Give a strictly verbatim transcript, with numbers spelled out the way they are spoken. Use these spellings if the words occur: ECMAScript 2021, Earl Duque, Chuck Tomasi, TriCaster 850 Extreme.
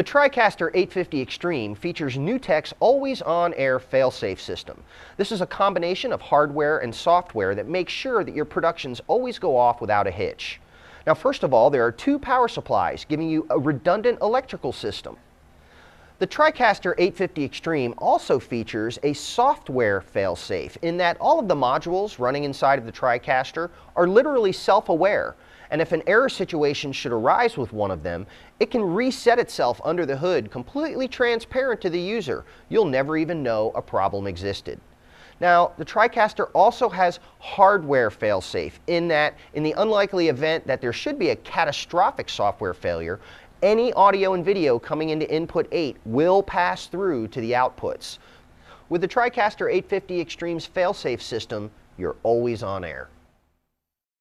The TriCaster eight fifty Extreme features NUTEC's always-on-air fail-safe system. This is a combination of hardware and software that makes sure that your productions always go off without a hitch. Now, first of all, there are two power supplies giving you a redundant electrical system. The TriCaster eight fifty Extreme also features a software fail-safe in that all of the modules running inside of the TriCaster are literally self-aware, and if an error situation should arise with one of them, it can reset itself under the hood, completely transparent to the user. You'll never even know a problem existed. Now, the TriCaster also has hardware fail-safe in that in the unlikely event that there should be a catastrophic software failure, any audio and video coming into input eight will pass through to the outputs. With the TriCaster eight fifty Extreme's fail-safe system, you're always on air.